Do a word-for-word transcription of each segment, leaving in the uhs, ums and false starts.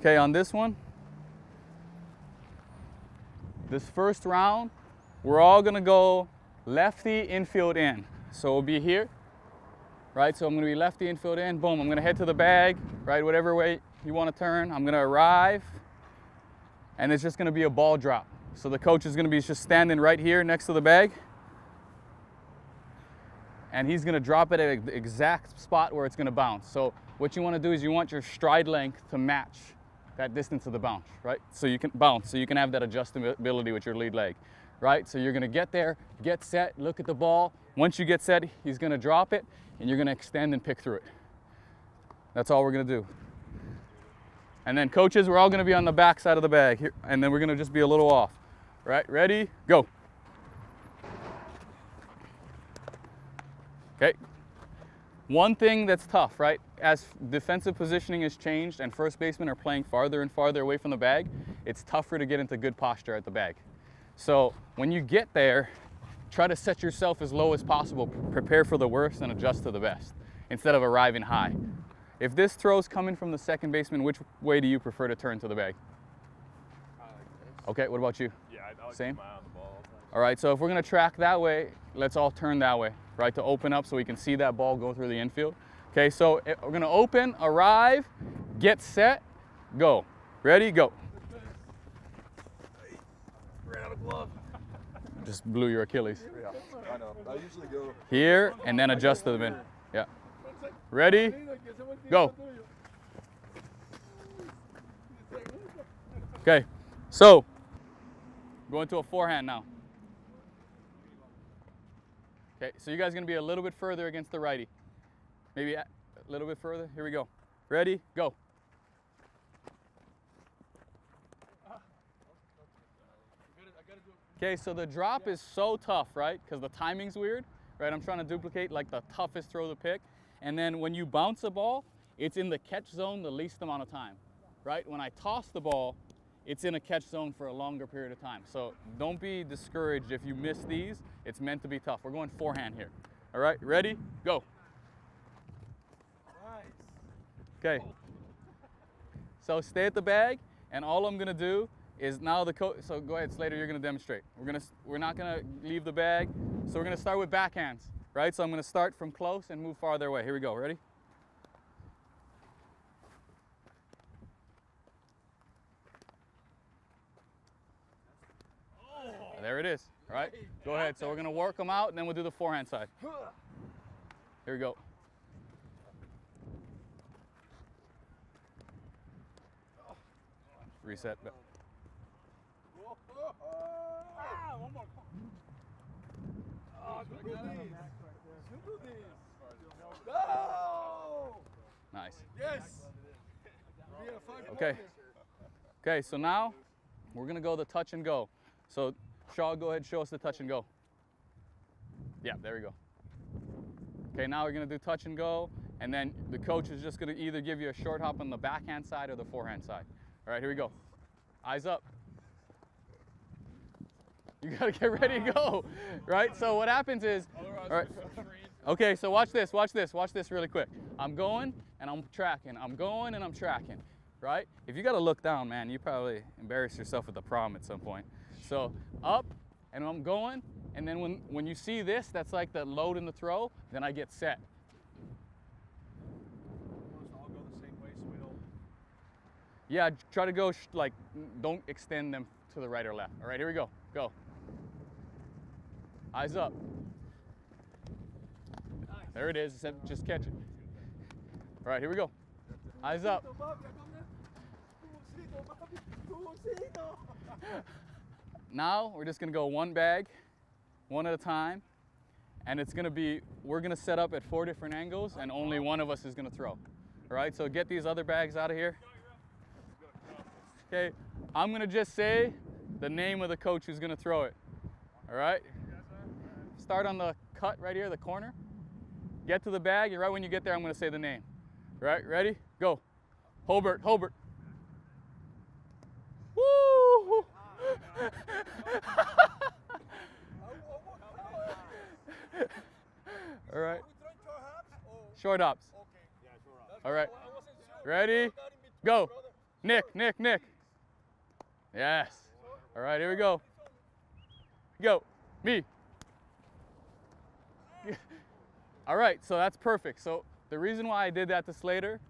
Okay, on this one, this first round, we're all gonna go lefty infield in. So we'll be here, right? So I'm gonna be lefty infield in, boom. I'm gonna head to the bag, right? Whatever way you wanna turn, I'm gonna arrive, and it's just gonna be a ball drop. So the coach is gonna be just standing right here next to the bag, and he's gonna drop it at the exact spot where it's gonna bounce. So what you wanna do is you want your stride length to match that distance of the bounce, right? So you can bounce, so you can have that adjustability with your lead leg, right? So you're gonna get there, get set, look at the ball. Once you get set, he's gonna drop it, and you're gonna extend and pick through it. That's all we're gonna do. And then coaches, we're all gonna be on the back side of the bag here, and then we're gonna just be a little off. Right, ready, go. Okay. One thing that's tough, right? As defensive positioning has changed and first basemen are playing farther and farther away from the bag, it's tougher to get into good posture at the bag. So when you get there, try to set yourself as low as possible, prepare for the worst and adjust to the best instead of arriving high. If this throw's coming from the second baseman, which way do you prefer to turn to the bag? I like this. Okay, what about you? Yeah, I like same. To keep my eye on the ball. All right, so if we're gonna track that way, let's all turn that way, right, to open up so we can see that ball go through the infield. Okay, so we're gonna open, arrive, get set, go. Ready, go. Ran out of glove. Just blew your Achilles. Yeah, I know. I usually go here and then adjust to the bin. Yeah. Ready, go. Okay, so going to a forehand now. Okay, so you guys are gonna be a little bit further against the righty. Maybe a little bit further. Here we go. Ready, go. Okay, so the drop is so tough, right? Because the timing's weird, right? I'm trying to duplicate like the toughest throw to pick. And then when you bounce a ball, it's in the catch zone the least amount of time, right? When I toss the ball, it's in a catch zone for a longer period of time. So don't be discouraged if you miss these. It's meant to be tough. We're going forehand here. All right, ready, go. Okay, so stay at the bag, and all I'm gonna do is now the coach, so go ahead Slater, you're gonna demonstrate. We're gonna, we're not gonna leave the bag, so we're gonna start with backhands, right? So I'm gonna start from close and move farther away. Here we go, ready? Oh. There it is, all right? Go ahead, so we're gonna work them out, and then we'll do the forehand side. Here we go. Reset. Nice. Yes. Okay. Okay, so now we're going to go the touch and go. So Shaw, go ahead and show us the touch and go. Yeah, there we go. Okay, now we're going to do touch and go, and then the coach is just going to either give you a short hop on the backhand side or the forehand side. All right, here we go. Eyes up. You gotta get ready to go, right? So what happens is, all right. Okay, so watch this, watch this, watch this really quick. I'm going and I'm tracking, I'm going and I'm tracking, right? If you gotta look down, man, you probably embarrass yourself at the prom at some point. So up and I'm going, and then when, when you see this, that's like the load in the throw, then I get set. Yeah, try to go, sh like, don't extend them to the right or left. All right, here we go, go. Eyes up. There it is, just catch it. All right, here we go. Eyes up. Now, we're just gonna go one bag, one at a time, and it's gonna be, we're gonna set up at four different angles and only one of us is gonna throw. All right, so get these other bags out of here. Okay, I'm gonna just say the name of the coach who's gonna throw it. All right? Start on the cut right here, the corner. Get to the bag, and right when you get there, I'm gonna say the name. All right, ready? Go. Hobart, Hobart. Woo! All right. Short hops. All right. Ready? Go. Nick, Nick, Nick. Yes. All right, here we go. Go. Me. All right, so that's perfect. So the reason why I did that to Slater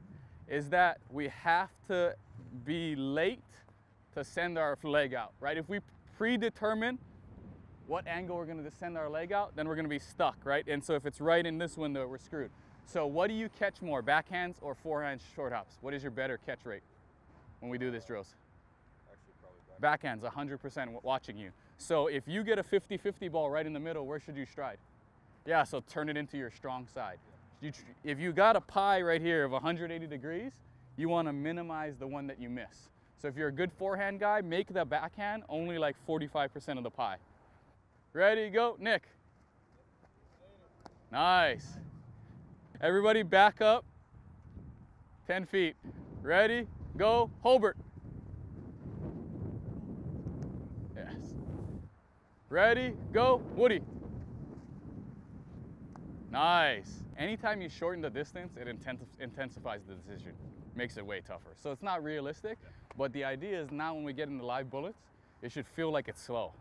is that we have to be late to send our leg out, right? If we predetermine what angle we're going to send our leg out, then we're going to be stuck, right? And so if it's right in this window, we're screwed. So what do you catch more, backhands or forehands short hops? What is your better catch rate when we do this drills? Actually, probably backhands. Backhands, one hundred percent watching you. So if you get a fifty fifty ball right in the middle, where should you stride? Yeah, so turn it into your strong side. You tr if you got a pie right here of one hundred eighty degrees, you want to minimize the one that you miss. So if you're a good forehand guy, make the backhand only like forty-five percent of the pie. Ready, go, Nick. Nice. Everybody back up ten feet. Ready, go, Holbert. Yes. Ready, go, Woody. Nice. Anytime you shorten the distance, it intensifies the decision, makes it way tougher. So it's not realistic, but the idea is now when we get into live bullets, it should feel like it's slow.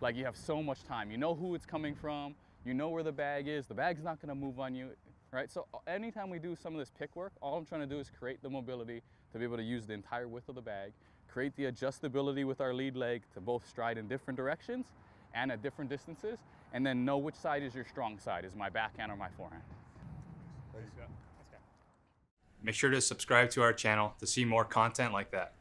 Like you have so much time. You know who it's coming from. You know where the bag is. The bag's not going to move on you, right? So anytime we do some of this pick work, all I'm trying to do is create the mobility to be able to use the entire width of the bag, create the adjustability with our lead leg to both stride in different directions and at different distances, and then know which side is your strong side. Is my backhand or my forehand? There you go. Make sure to subscribe to our channel to see more content like that.